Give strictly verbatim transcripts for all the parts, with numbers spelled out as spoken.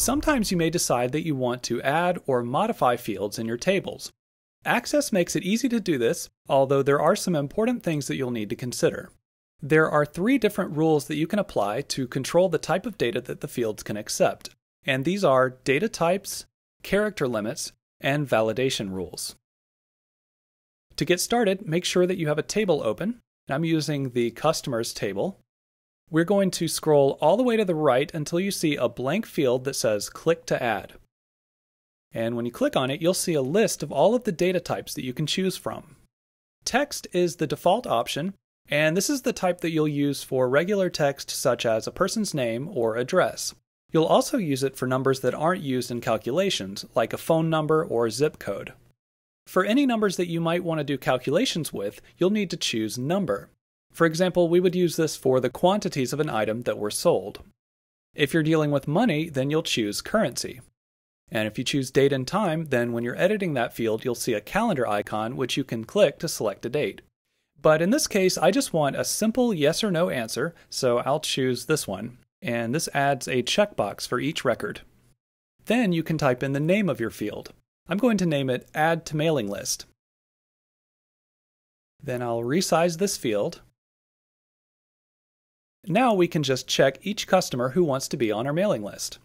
Sometimes you may decide that you want to add or modify fields in your tables. Access makes it easy to do this, although there are some important things that you'll need to consider. There are three different rules that you can apply to control the type of data that the fields can accept, and these are data types, character limits, and validation rules. To get started, make sure that you have a table open. I'm using the customers table. We're going to scroll all the way to the right until you see a blank field that says click to add. And when you click on it, you'll see a list of all of the data types that you can choose from. Text is the default option, and this is the type that you'll use for regular text such as a person's name or address. You'll also use it for numbers that aren't used in calculations, like a phone number or zip code. For any numbers that you might want to do calculations with, you'll need to choose number. For example, we would use this for the quantities of an item that were sold. If you're dealing with money, then you'll choose currency. And if you choose date and time, then when you're editing that field, you'll see a calendar icon which you can click to select a date. But in this case, I just want a simple yes or no answer, so I'll choose this one. And this adds a checkbox for each record. Then you can type in the name of your field. I'm going to name it Add to Mailing List. Then I'll resize this field. Now we can just check each customer who wants to be on our mailing list.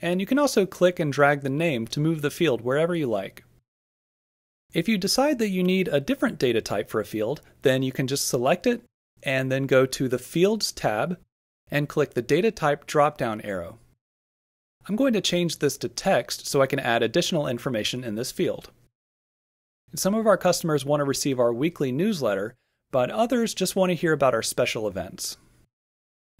And you can also click and drag the name to move the field wherever you like. If you decide that you need a different data type for a field, then you can just select it and then go to the Fields tab and click the Data Type drop-down arrow. I'm going to change this to text so I can add additional information in this field. Some of our customers want to receive our weekly newsletter, but others just want to hear about our special events.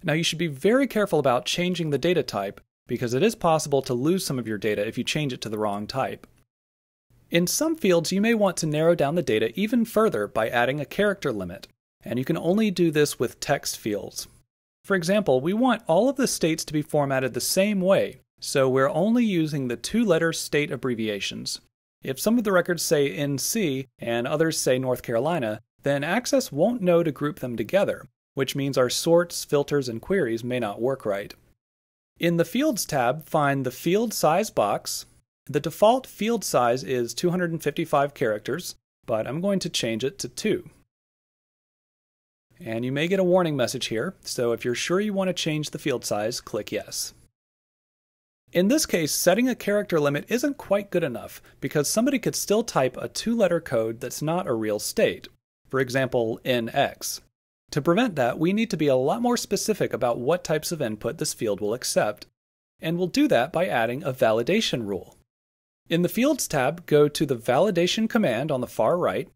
Now you should be very careful about changing the data type, because it is possible to lose some of your data if you change it to the wrong type. In some fields, you may want to narrow down the data even further by adding a character limit, and you can only do this with text fields. For example, we want all of the states to be formatted the same way, so we're only using the two-letter state abbreviations. If some of the records say N C and others say North Carolina, then Access won't know to group them together, which means our sorts, filters, and queries may not work right. In the Fields tab, find the Field Size box. The default field size is two hundred fifty-five characters, but I'm going to change it to two. And you may get a warning message here, so if you're sure you want to change the field size, click Yes. In this case, setting a character limit isn't quite good enough, because somebody could still type a two-letter code that's not a real state. For example, N X. To prevent that, we need to be a lot more specific about what types of input this field will accept, and we'll do that by adding a validation rule. In the Fields tab, go to the Validation command on the far right,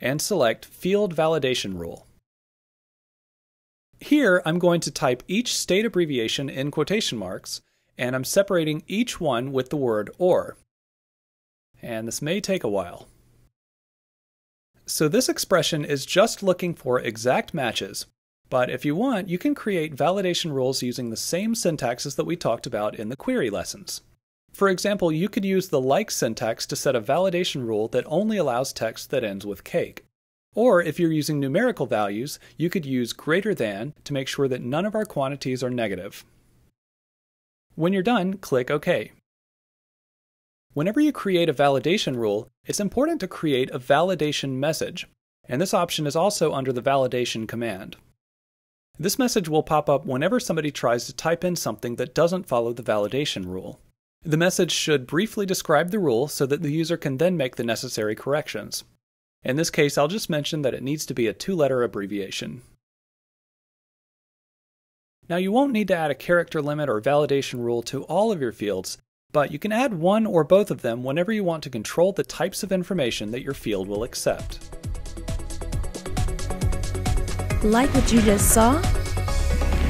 and select Field Validation Rule. Here, I'm going to type each state abbreviation in quotation marks, and I'm separating each one with the word OR. And this may take a while. So this expression is just looking for exact matches, but if you want, you can create validation rules using the same syntaxes that we talked about in the query lessons. For example, you could use the like syntax to set a validation rule that only allows text that ends with cake. Or if you're using numerical values, you could use greater than to make sure that none of our quantities are negative. When you're done, click OK. Whenever you create a validation rule, it's important to create a validation message, and this option is also under the validation command. This message will pop up whenever somebody tries to type in something that doesn't follow the validation rule. The message should briefly describe the rule so that the user can then make the necessary corrections. In this case, I'll just mention that it needs to be a two-letter abbreviation. Now, you won't need to add a character limit or validation rule to all of your fields, but you can add one or both of them whenever you want to control the types of information that your field will accept. Like what you just saw?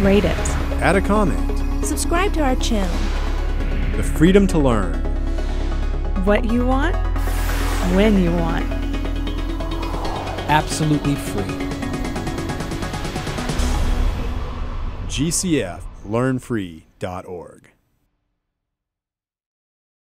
Rate it. Add a comment. Subscribe to our channel. The freedom to learn. What you want, when you want. Absolutely free. G C F learn free dot org